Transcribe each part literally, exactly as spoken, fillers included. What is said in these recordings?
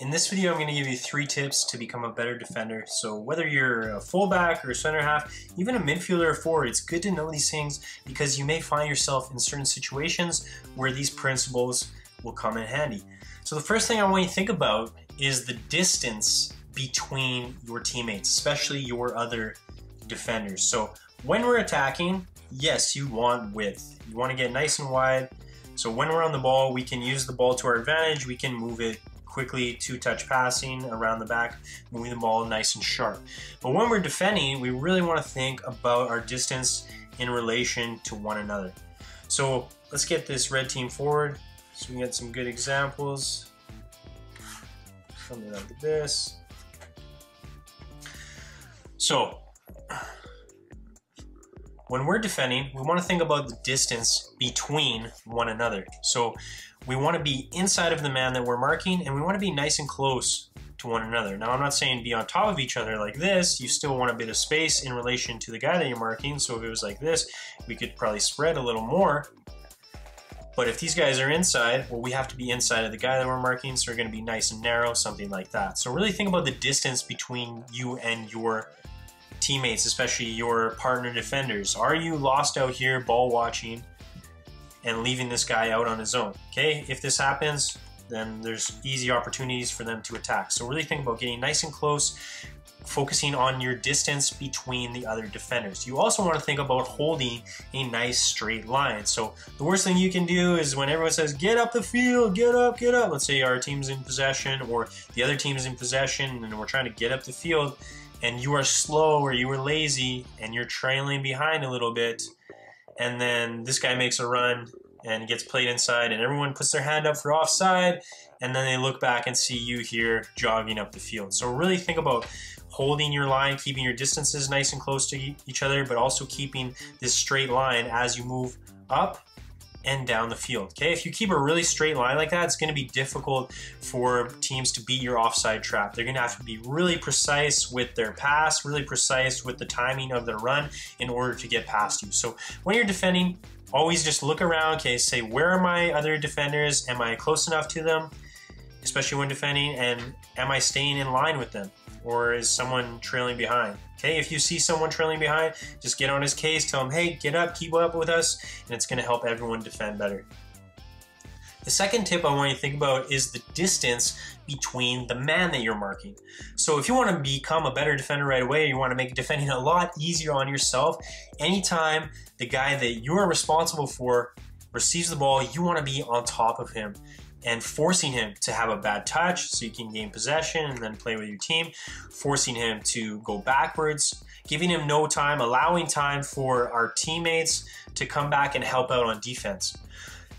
In this video, I'm going to give you three tips to become a better defender. So whether you're a fullback or a center half, even a midfielder or forward, it's good to know these things because you may find yourself in certain situations where these principles will come in handy. So the first thing I want you to think about is the distance between your teammates, especially your other defenders. So when we're attacking, yes, you want width. You want to get nice and wide. So when we're on the ball, we can use the ball to our advantage. We can move it quickly, two-touch passing around the back, moving the ball nice and sharp. But when we're defending, we really want to think about our distance in relation to one another. So let's get this red team forward so we can get some good examples. Something like this. So when we're defending, we want to think about the distance between one another. So we want to be inside of the man that we're marking, and we want to be nice and close to one another. Now, I'm not saying be on top of each other like this. You still want a bit of space in relation to the guy that you're marking. So if it was like this, we could probably spread a little more. But if these guys are inside, well, we have to be inside of the guy that we're marking. So we're going to be nice and narrow, something like that. So really think about the distance between you and your teammates, especially your partner defenders. Are you lost out here ball watching and leaving this guy out on his own? Okay, if this happens, then there's easy opportunities for them to attack. So really think about getting nice and close, focusing on your distance between the other defenders. You also want to think about holding a nice straight line. So the worst thing you can do is when everyone says, get up the field, get up, get up. Let's say our team's in possession or the other team's in possession and we're trying to get up the field, and you are slow or you were lazy and you're trailing behind a little bit, and then this guy makes a run and it gets played inside and everyone puts their hand up for offside, and then they look back and see you here jogging up the field. So really think about holding your line, keeping your distances nice and close to each other, but also keeping this straight line as you move up and down the field. Okay, if you keep a really straight line like that, it's going to be difficult for teams to beat your offside trap. They're going to have to be really precise with their pass, really precise with the timing of their run in order to get past you. So when you're defending, always just look around. Okay, say, where are my other defenders? Am I close enough to them, especially when defending, and am I staying in line with them? Or is someone trailing behind? Okay, if you see someone trailing behind, just get on his case, tell him, hey, get up, keep up with us, and it's gonna help everyone defend better. The second tip I want you to think about is the distance between the man that you're marking. So if you wanna become a better defender right away, you wanna make defending a lot easier on yourself, anytime the guy that you're responsible for receives the ball, you wanna be on top of him and forcing him to have a bad touch so you can gain possession and then play with your team, forcing him to go backwards, giving him no time, allowing time for our teammates to come back and help out on defense.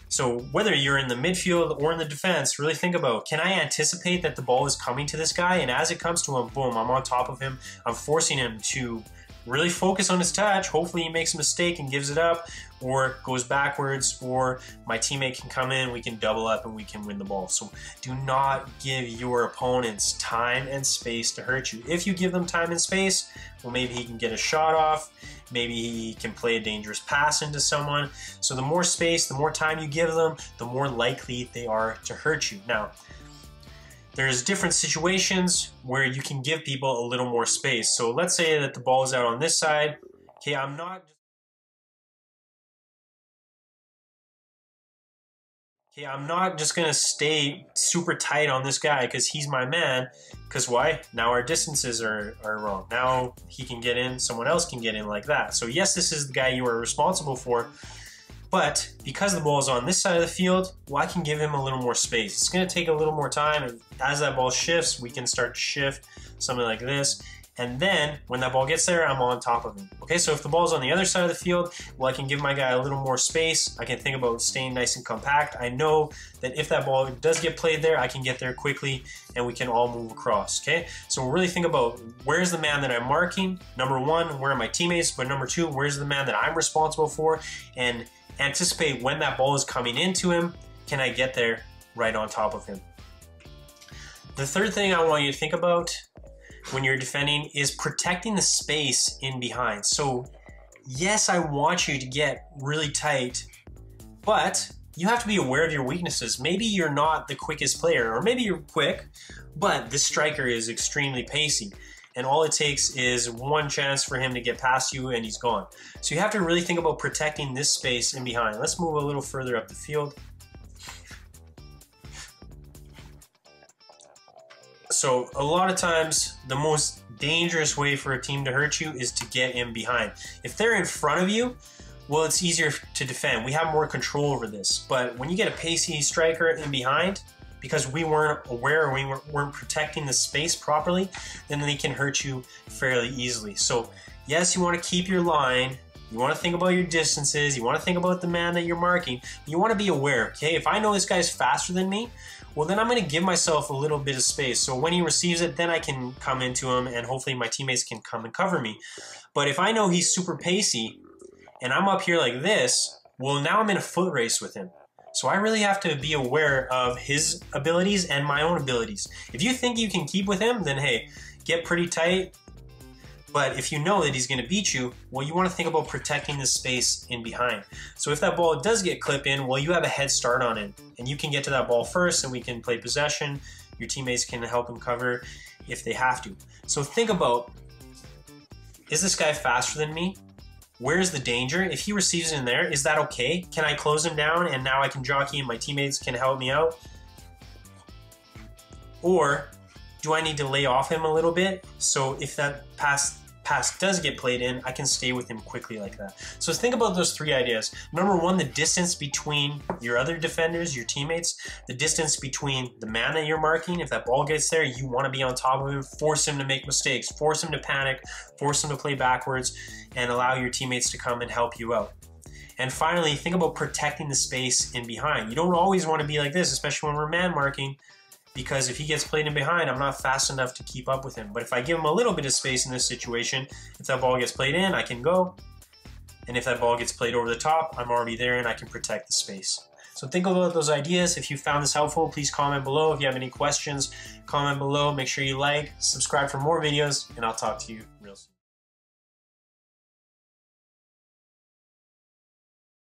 So whether you're in the midfield or in the defense, really think about, can I anticipate that the ball is coming to this guy? And as it comes to him, boom, I'm on top of him. I'm forcing him to really focus on his touch. Hopefully he makes a mistake and gives it up or goes backwards, or my teammate can come in, we can double up and we can win the ball. So do not give your opponents time and space to hurt you. If you give them time and space, well, maybe he can get a shot off. Maybe he can play a dangerous pass into someone. So the more space, the more time you give them, the more likely they are to hurt you. Now, there's different situations where you can give people a little more space. So let's say that the ball is out on this side. Okay, I'm not. Okay, I'm not just gonna stay super tight on this guy because he's my man. Because why? Now our distances are, are wrong. Now he can get in, someone else can get in like that. So yes, this is the guy you are responsible for. But because the ball is on this side of the field, well, I can give him a little more space. It's going to take a little more time, and as that ball shifts, we can start to shift, something like this. And then when that ball gets there, I'm on top of him. Okay, so if the ball is on the other side of the field, well, I can give my guy a little more space. I can think about staying nice and compact. I know that if that ball does get played there, I can get there quickly and we can all move across, okay? So really think about, where's the man that I'm marking? Number one, where are my teammates? But number two, where's the man that I'm responsible for? And anticipate when that ball is coming into him, can I get there right on top of him? The third thing I want you to think about when you're defending is protecting the space in behind. So yes, I want you to get really tight, but you have to be aware of your weaknesses. Maybe you're not the quickest player, or maybe you're quick, but this striker is extremely pacey. And all it takes is one chance for him to get past you and he's gone. So you have to really think about protecting this space in behind. Let's move a little further up the field. So a lot of times the most dangerous way for a team to hurt you is to get in behind. If they're in front of you, well, it's easier to defend. We have more control over this. But when you get a pacey striker in behind, because we weren't aware, we weren't protecting the space properly, then they can hurt you fairly easily. So yes, you want to keep your line, you want to think about your distances, you want to think about the man that you're marking, but you want to be aware, okay? If I know this guy's faster than me, well then I'm going to give myself a little bit of space. So when he receives it, then I can come into him and hopefully my teammates can come and cover me. But if I know he's super pacey and I'm up here like this, well now I'm in a foot race with him. So I really have to be aware of his abilities and my own abilities. If you think you can keep with him, then hey, get pretty tight. But if you know that he's going to beat you, well, you want to think about protecting the space in behind. So if that ball does get clipped in, well, you have a head start on it. And you can get to that ball first and we can play possession. Your teammates can help him cover if they have to. So think about, is this guy faster than me? Where's the danger? If he receives it in there, is that okay? Can I close him down and now I can jockey and my teammates can help me out? Or do I need to lay off him a little bit? So if that pass, pass does get played in, I can stay with him quickly like that. So think about those three ideas. Number one, the distance between your other defenders, your teammates, the distance between the man that you're marking. If that ball gets there, you want to be on top of him, force him to make mistakes, force him to panic, force him to play backwards, and allow your teammates to come and help you out. And finally, think about protecting the space in behind. You don't always want to be like this, especially when we're man marking, because if he gets played in behind, I'm not fast enough to keep up with him. But if I give him a little bit of space in this situation, if that ball gets played in, I can go. And if that ball gets played over the top, I'm already there and I can protect the space. So think about those ideas. If you found this helpful, please comment below. If you have any questions, comment below. Make sure you like, subscribe for more videos, and I'll talk to you real soon.